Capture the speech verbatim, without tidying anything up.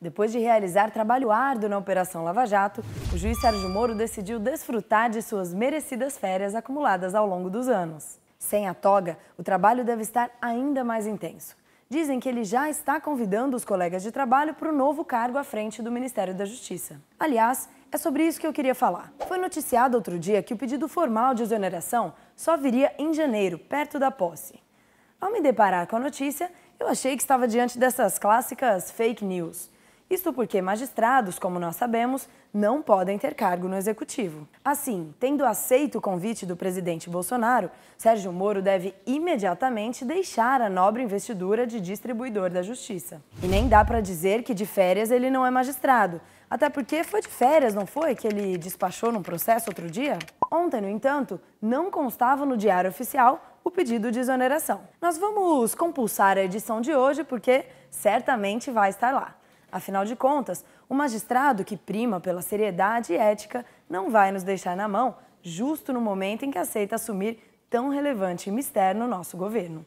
Depois de realizar trabalho árduo na Operação Lava Jato, o juiz Sérgio Moro decidiu desfrutar de suas merecidas férias acumuladas ao longo dos anos. Sem a toga, o trabalho deve estar ainda mais intenso. Dizem que ele já está convidando os colegas de trabalho para o novo cargo à frente do Ministério da Justiça. Aliás, é sobre isso que eu queria falar. Foi noticiado outro dia que o pedido formal de exoneração só viria em janeiro, perto da posse. Ao me deparar com a notícia, eu achei que estava diante dessas clássicas fake news. Isto porque magistrados, como nós sabemos, não podem ter cargo no Executivo. Assim, tendo aceito o convite do presidente Bolsonaro, Sérgio Moro deve imediatamente deixar a nobre investidura de distribuidor da Justiça. E nem dá para dizer que de férias ele não é magistrado, até porque foi de férias, não foi, que ele despachou num processo outro dia? Ontem, no entanto, não constava no Diário Oficial o pedido de exoneração. Nós vamos compulsar a edição de hoje porque certamente vai estar lá. Afinal de contas, o magistrado que prima pela seriedade e ética não vai nos deixar na mão justo no momento em que aceita assumir tão relevante mistério no nosso governo.